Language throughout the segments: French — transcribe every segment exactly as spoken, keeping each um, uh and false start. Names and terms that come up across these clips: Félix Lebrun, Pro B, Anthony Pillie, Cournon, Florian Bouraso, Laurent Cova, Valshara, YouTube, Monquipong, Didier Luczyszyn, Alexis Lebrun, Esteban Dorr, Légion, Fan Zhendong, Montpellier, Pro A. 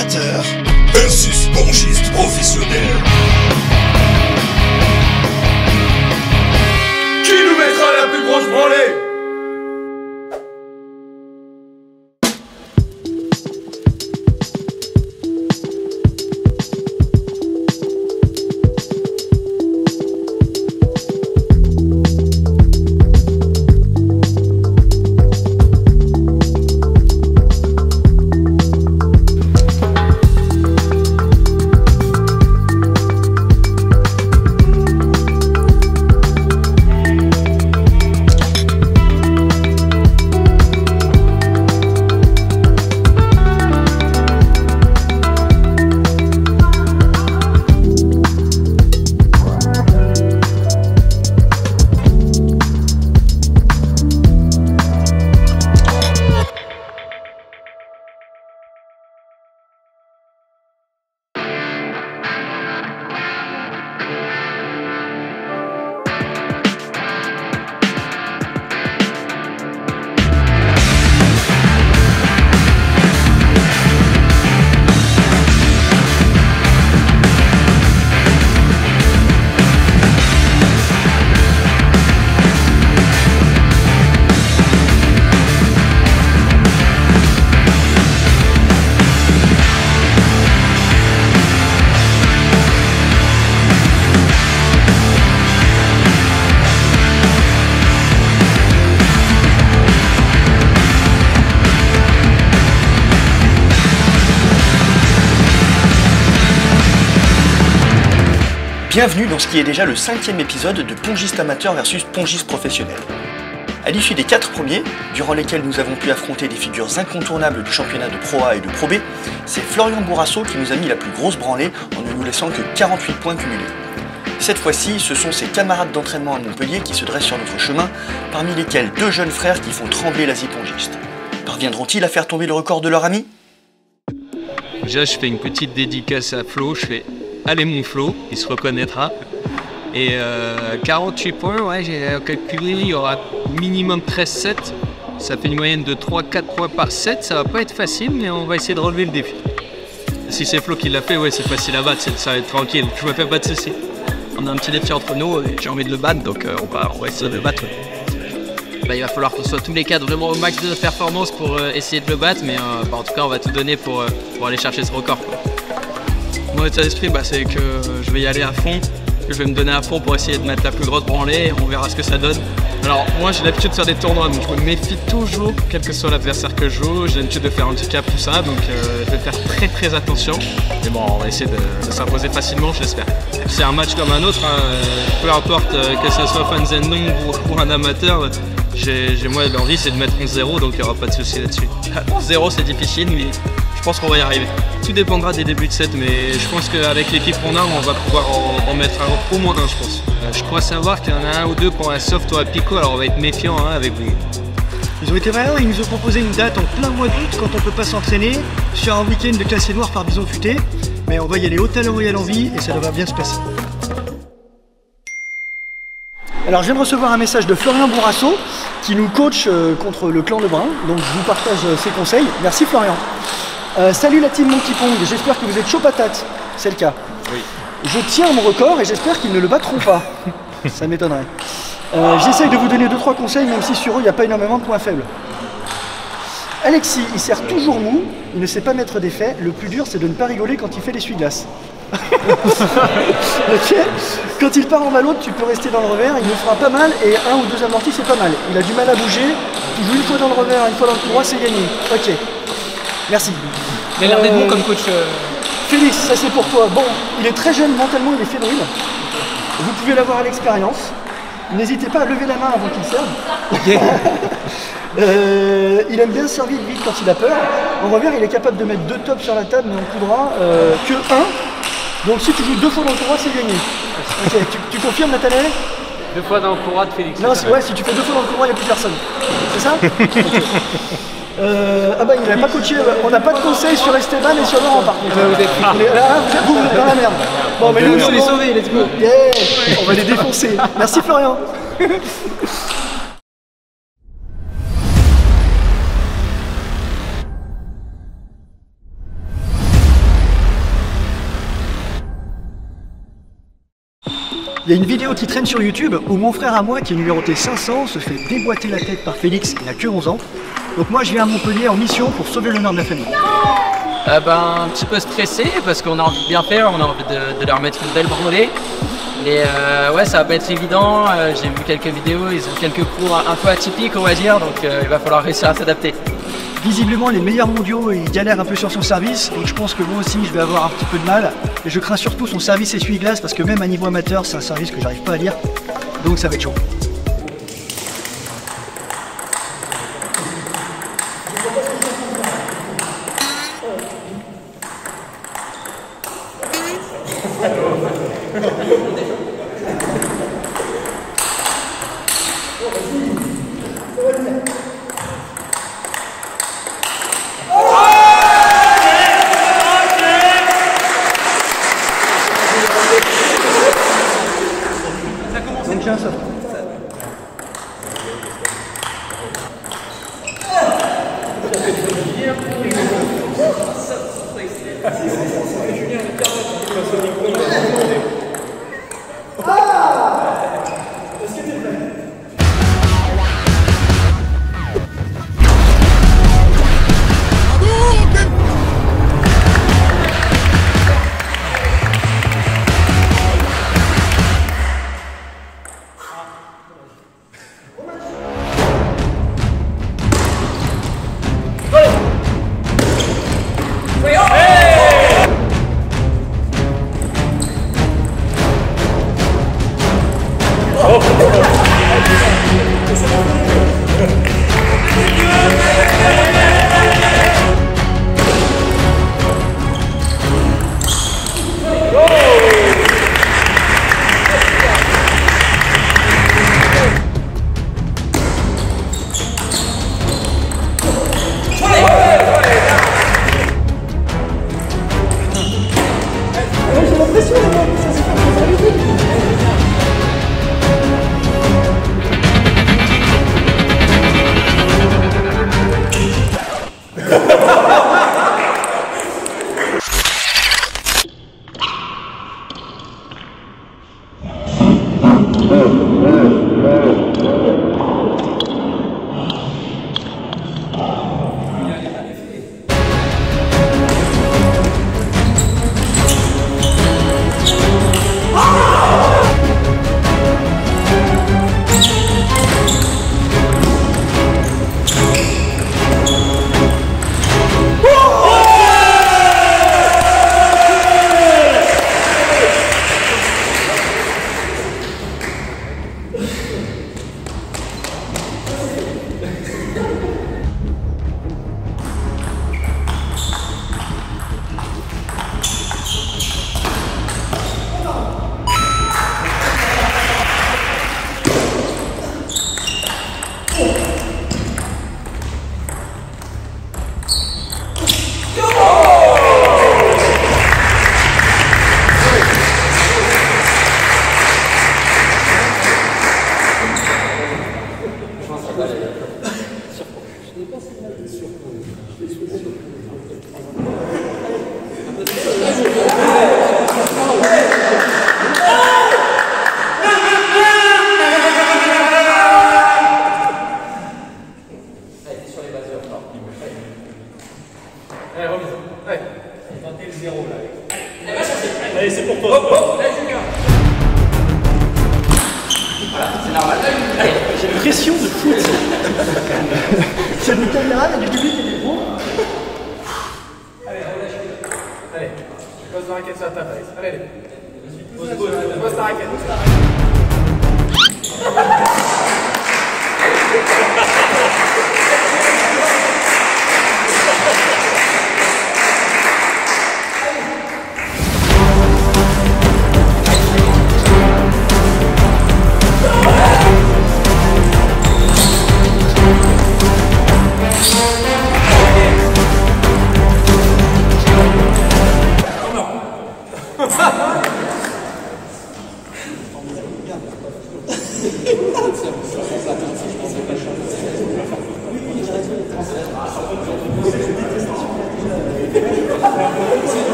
amateur versus pongiste professionnel. Qui nous mettra la plus grosse branlée? Bienvenue dans ce qui est déjà le cinquième épisode de Pongiste amateur versus Pongiste professionnel. A l'issue des quatre premiers, durant lesquels nous avons pu affronter des figures incontournables du championnat de Pro A et de Pro B, c'est Florian Bouraso qui nous a mis la plus grosse branlée en ne nous laissant que quarante-huit points cumulés. Cette fois-ci, ce sont ses camarades d'entraînement à Montpellier qui se dressent sur notre chemin, parmi lesquels deux jeunes frères qui font trembler l'Asie pongiste. Parviendront-ils à faire tomber le record de leur ami? Déjà, je fais une petite dédicace à Flo, je fais... Allez mon Flo, il se reconnaîtra. Et euh, quarante-huit points, ouais, j'ai calculé, il y aura minimum treize sept. Ça fait une moyenne de trois quatre points par set, ça va pas être facile, mais on va essayer de relever le défi. Si c'est Flo qui l'a fait, ouais, c'est facile à battre, ça va être tranquille, je me fais pas de soucis. On a un petit défi entre nous, j'ai envie de le battre, donc euh, on, va, on va essayer de le battre. Bah, il va falloir qu'on soit tous les quatre vraiment au max de performance pour euh, essayer de le battre, mais euh, bah, en tout cas on va tout donner pour, euh, pour aller chercher ce record, quoi. Mon état d'esprit, bah, c'est que je vais y aller à fond, que je vais me donner à fond pour essayer de mettre la plus grosse branlée, on verra ce que ça donne. Alors moi j'ai l'habitude de faire des tournois, donc je me méfie toujours, quel que soit l'adversaire que je joue, j'ai l'habitude de faire un handicap, tout ça, donc euh, je vais faire très très attention. Mais bon, on va essayer de, de s'imposer facilement, j'espère. C'est un match comme un autre, hein, peu importe euh, que ce soit Fan Zhendong ou, ou un amateur, j'ai, j'ai, moi l'envie c'est de mettre onze zéro, donc il n'y aura pas de souci là-dessus. onze zéro c'est difficile, mais... je pense qu'on va y arriver. Tout dépendra des débuts de set, mais je pense qu'avec l'équipe qu'on a, on va pouvoir en, en mettre un, au moins un, je pense. Je crois savoir qu'il y en a un ou deux pour la soft ou à Pico, alors on va être méfiant hein, avec vous. Ils ont été variants, ils nous ont proposé une date en plein mois d'août quand on ne peut pas s'entraîner, sur un week-end de classé noir par bison futé, mais on va y aller au talent et à l'envie et ça devrait bien se passer. Alors je viens de recevoir un message de Florian Bouraso qui nous coach euh, contre le clan Lebrun, donc je vous partage euh, ses conseils. Merci Florian. Euh, salut la team Monquipong, j'espère que vous êtes chaud patate, c'est le cas. Oui. Je tiens mon record et j'espère qu'ils ne le battront pas, ça m'étonnerait. Euh, J'essaye de vous donner deux trois conseils même si sur eux il n'y a pas énormément de points faibles. Alexis, il sert toujours mou, il ne sait pas mettre d'effet, le plus dur c'est de ne pas rigoler quand il fait l'essuie-glace. Okay. Quand il part en ballot, tu peux rester dans le revers, il nous fera pas mal et un ou deux amortis c'est pas mal. Il a du mal à bouger, tu joues une fois dans le revers, une fois dans le coup droit, c'est gagné. Ok. Merci. Il a l'air d'être bon comme coach. Euh... Félix, ça c'est pour toi. Bon, il est très jeune, mentalement il est fébrile. Vous pouvez l'avoir à l'expérience. N'hésitez pas à lever la main avant qu'il serve. Yeah. euh, il aime bien servir vite quand il a peur. En revers, il est capable de mettre deux tops sur la table, mais en coup droit, euh, que un. Donc si tu joues deux fois dans le coup droit, c'est gagné. Okay. tu, tu confirmes, Nathalie? Deux fois dans le coup droit de Félix. Non, si, ouais, si tu fais deux fois dans le coup droit, il n'y a plus personne. C'est ça? Okay. Euh, ah bah il n'a pas coaché, on n'a pas de conseils sur Esteban et sur Laurent par contre. Vous êtes ah. dans la merde. Bon mais nous on les sauver, let's go. Yeah. On va les défoncer. Merci Florian. Il y a une vidéo qui traîne sur YouTube où mon frère à moi, qui est numéroté cinq cents, se fait déboîter la tête par Félix, qui n'a que onze ans. Donc moi je viens à Montpellier en mission pour sauver l'honneur de la famille. Euh ben, un petit peu stressé parce qu'on a envie de bien faire, on a envie de, de leur mettre une belle brûlée. Mais euh, ouais, ça va pas être évident, euh, j'ai vu quelques vidéos, ils ont quelques cours un peu atypiques on va dire, donc euh, il va falloir réussir à s'adapter. Visiblement les meilleurs mondiaux, ils galèrent un peu sur son service, donc je pense que moi aussi je vais avoir un petit peu de mal. Et je crains surtout son service essuie-glace parce que même à niveau amateur, c'est un service que j'arrive pas à lire, donc ça va être chaud.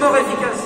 mort efficace.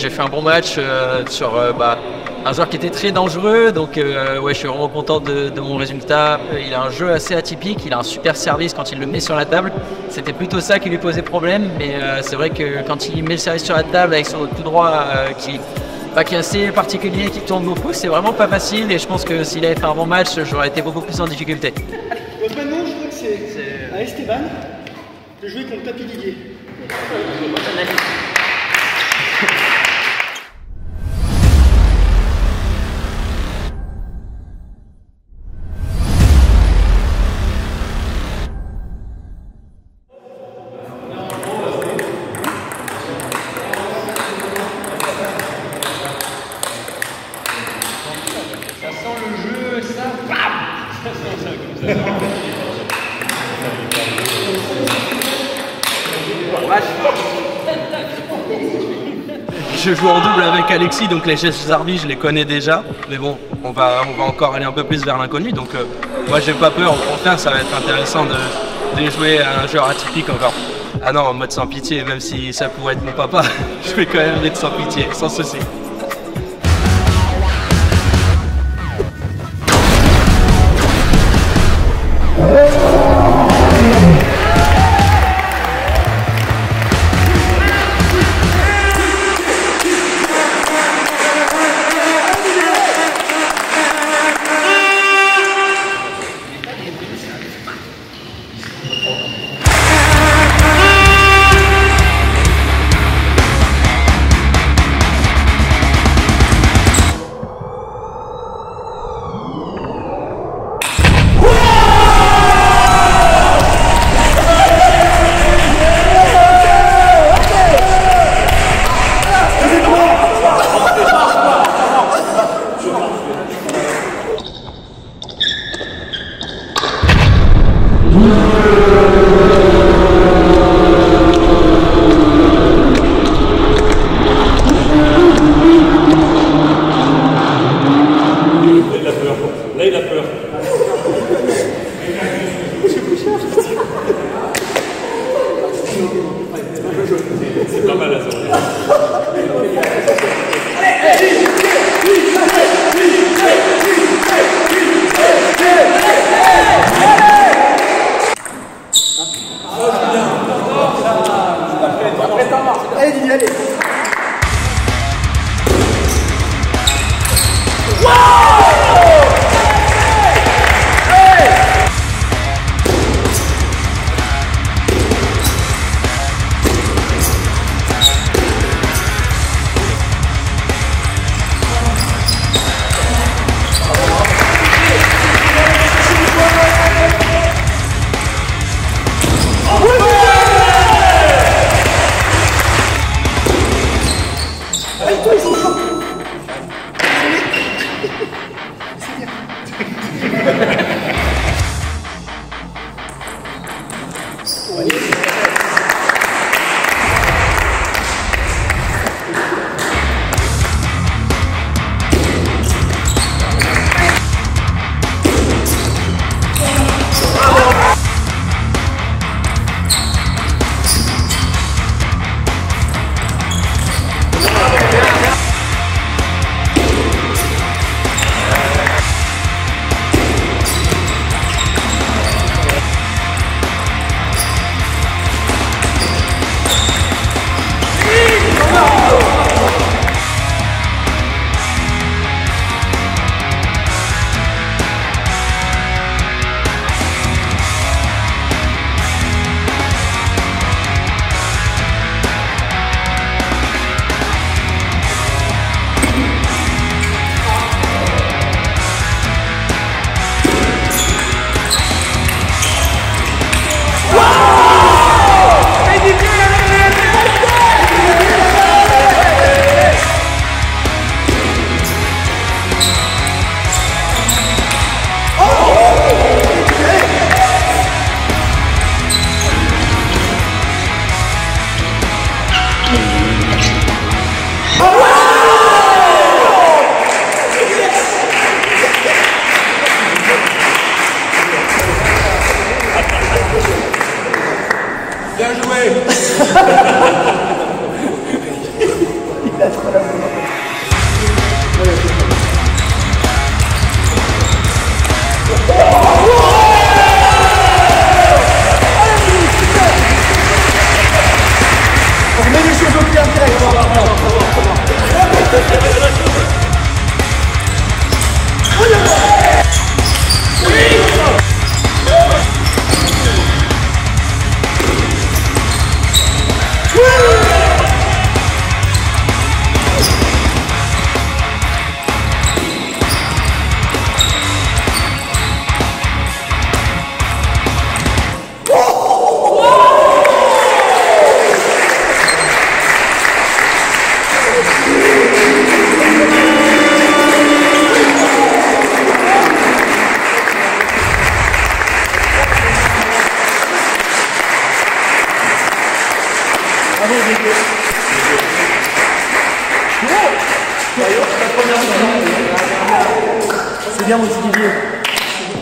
J'ai fait un bon match euh, sur euh, bah, un joueur qui était très dangereux, donc euh, ouais, je suis vraiment content de, de mon résultat. Il a un jeu assez atypique, il a un super service quand il le met sur la table. C'était plutôt ça qui lui posait problème, mais euh, c'est vrai que quand il met le service sur la table avec son tout droit euh, qui, bah, qui est assez particulier, qui tourne beaucoup, c'est vraiment pas facile et je pense que s'il avait fait un bon match, j'aurais été beaucoup plus en difficulté. Votre nom, je crois que c'est à Esteban de jouer contre Papy Didier. Je joue en double avec Alexis, donc les gestes arbitres je les connais déjà, mais bon, on va, on va encore aller un peu plus vers l'inconnu, donc euh, moi j'ai pas peur, au contraire ça va être intéressant de, de jouer à un joueur atypique encore. Ah non, en mode sans pitié, même si ça pourrait être mon papa, je vais quand même être sans pitié, sans souci.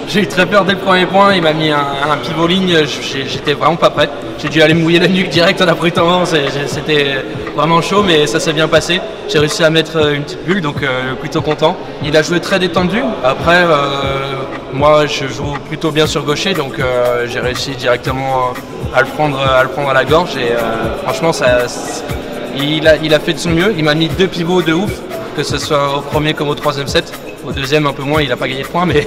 J'ai eu très peur dès le premier point, il m'a mis un, un pivot ligne, j'étais vraiment pas prêt. J'ai dû aller me mouiller la nuque direct en abritant, c'était vraiment chaud, mais ça s'est bien passé. J'ai réussi à mettre une petite bulle, donc euh, plutôt content. Il a joué très détendu, après euh, moi je joue plutôt bien sur gaucher, donc euh, j'ai réussi directement à le, prendre, à le prendre à la gorge et euh, franchement ça, il, a, il a fait de son mieux. Il m'a mis deux pivots de ouf, que ce soit au premier comme au troisième set. Au deuxième, un peu moins, il n'a pas gagné de points, mais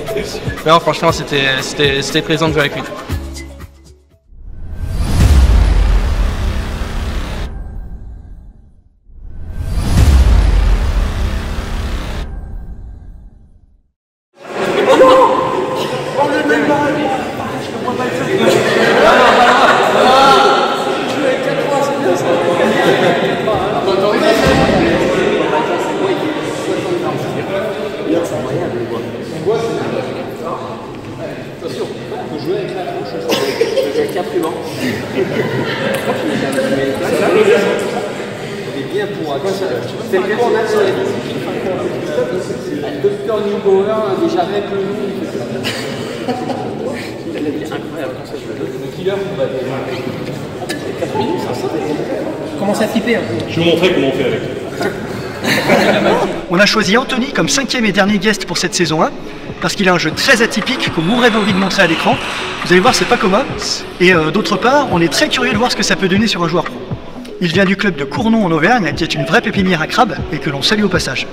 non, franchement, c'était plaisant de jouer avec lui. On a choisi Anthony comme cinquième et dernier guest pour cette saison un parce qu'il a un jeu très atypique qu'on mourrait d'envie de montrer à l'écran. Vous allez voir, c'est pas commun. Et euh, d'autre part, on est très curieux de voir ce que ça peut donner sur un joueur pro. Il vient du club de Cournon en Auvergne, qui est une vraie pépinière à crabes et que l'on salue au passage.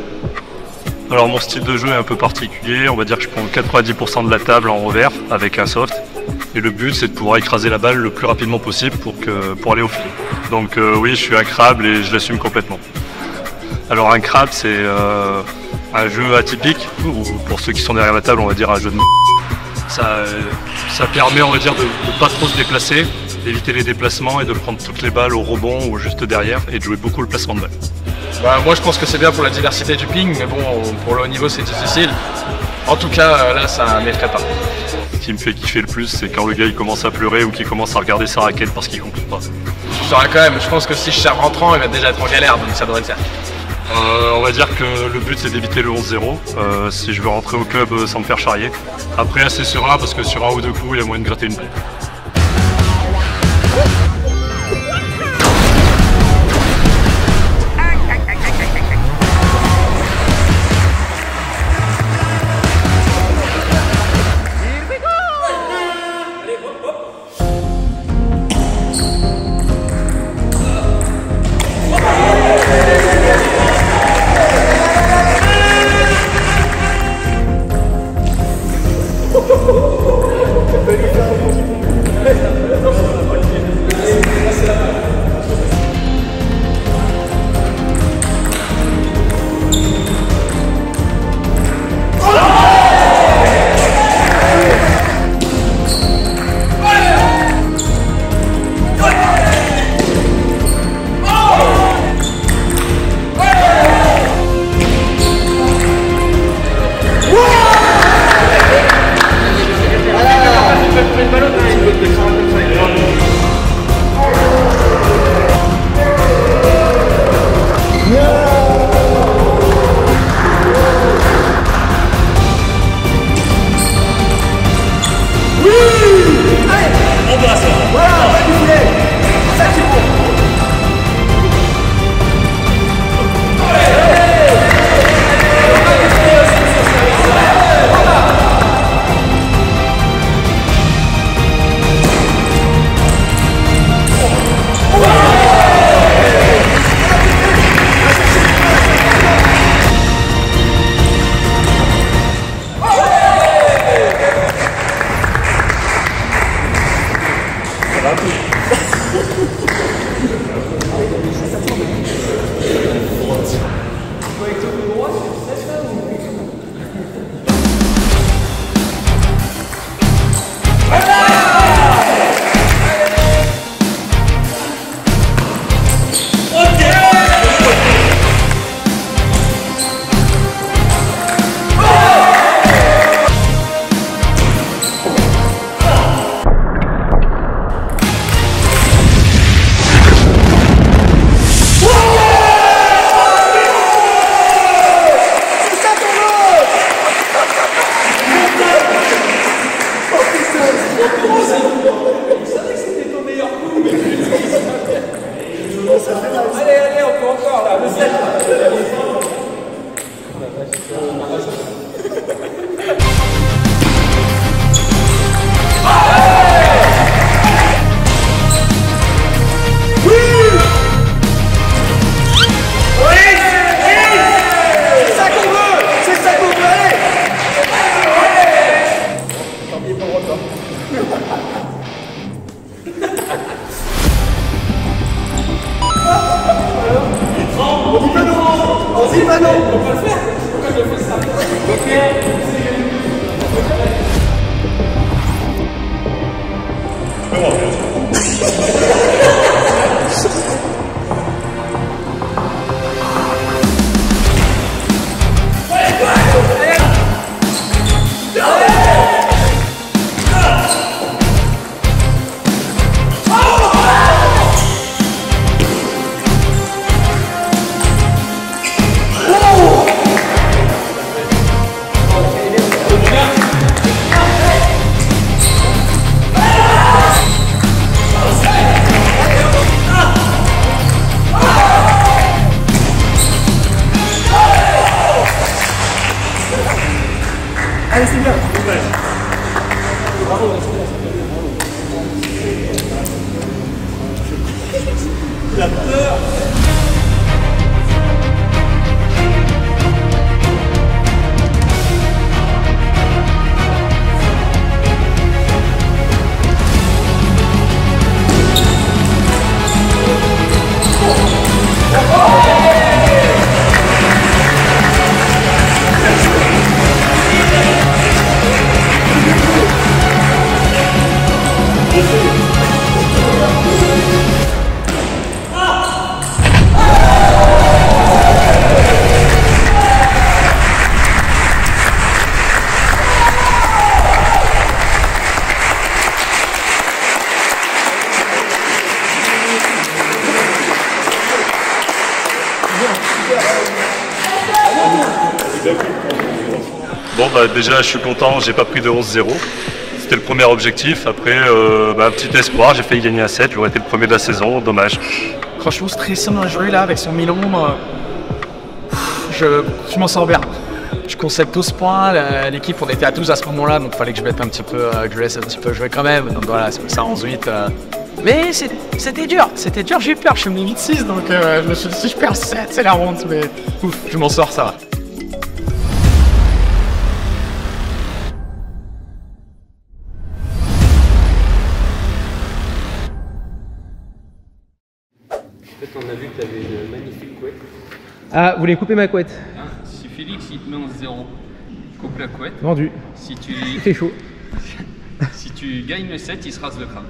Alors mon style de jeu est un peu particulier, on va dire que je prends quatre-vingt-dix pour cent de la table en revers avec un soft. Et le but c'est de pouvoir écraser la balle le plus rapidement possible pour, que, pour aller au filet. Donc euh, oui, je suis un crabe et je l'assume complètement. Alors un crabe c'est euh, un jeu atypique, ou pour ceux qui sont derrière la table on va dire un jeu de m***. Ça, ça permet on va dire de ne pas trop se déplacer, d'éviter les déplacements et de prendre toutes les balles au rebond ou juste derrière et de jouer beaucoup le placement de balle. Bah, moi je pense que c'est bien pour la diversité du ping, mais bon pour le haut niveau c'est difficile. En tout cas là ça m'effraie pas. Ce qui me fait kiffer le plus c'est quand le gars il commence à pleurer ou qu'il commence à regarder sa raquette parce qu'il comprend pas. Je saurais quand même, je pense que si je serre rentrant il va déjà être en galère donc ça devrait le faire. Euh, on va dire que le but c'est d'éviter le onze zéro euh, si je veux rentrer au club euh, sans me faire charrier. Après assez serein parce que sur un ou deux coups il y a moyen de gratter une plaie. La peur. Bon, bah, déjà, je suis content, j'ai pas pris de onze zéro. C'était le premier objectif. Après, euh, bah, petit espoir, j'ai failli gagner à sept. J'aurais été le premier de la saison, dommage. Franchement, stressant à jouer là avec son Milan. Euh, je, je m'en sors bien. Je concède tous points, l'équipe on était à douze à ce moment-là, donc il fallait que je mette un petit peu, que je laisse un petit peu jouer quand même. Donc voilà, c'est pour ça onze huit. Euh... Mais c'était dur, c'était dur, j'ai eu peur, je suis venu huit six, donc euh, je me suis dit si je perds sept, c'est la ronde, mais ouf, je m'en sors, ça va. En fait, on a vu que tu avais une magnifique couette. Ah, vous voulez couper ma couette? Félix, il te met en zéro, coupe la couette. Vendu. Si tu... C'est chaud. Si tu gagnes le sept, il se rase le crâne.